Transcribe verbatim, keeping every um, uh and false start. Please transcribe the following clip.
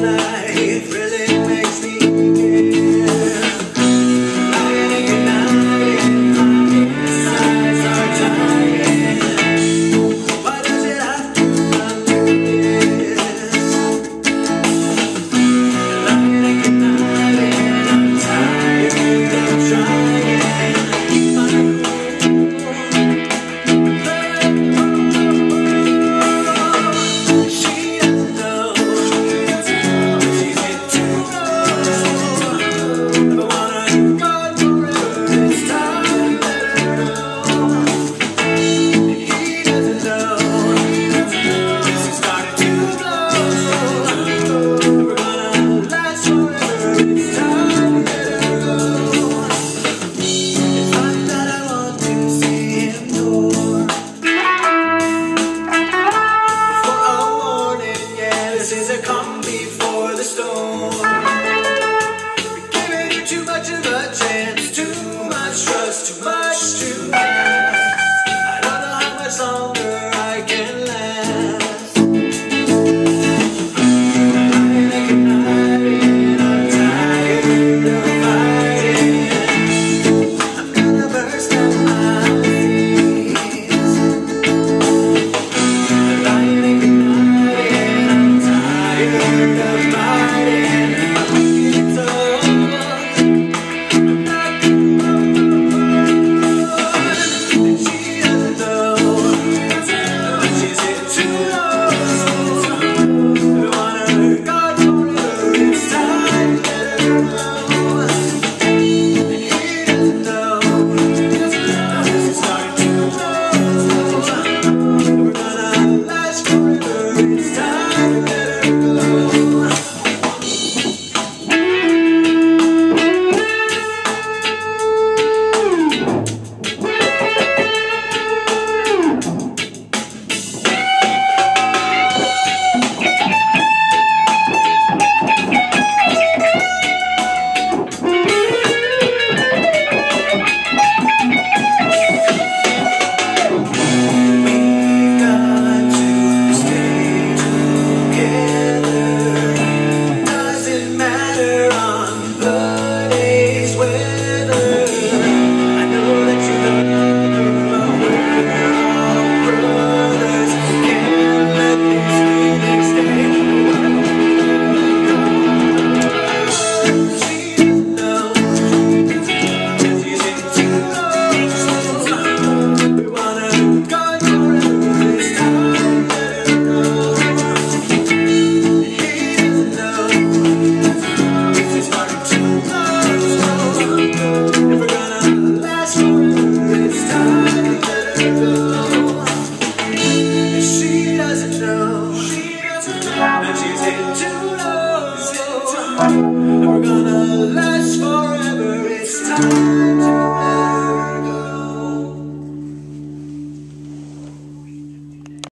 tonight.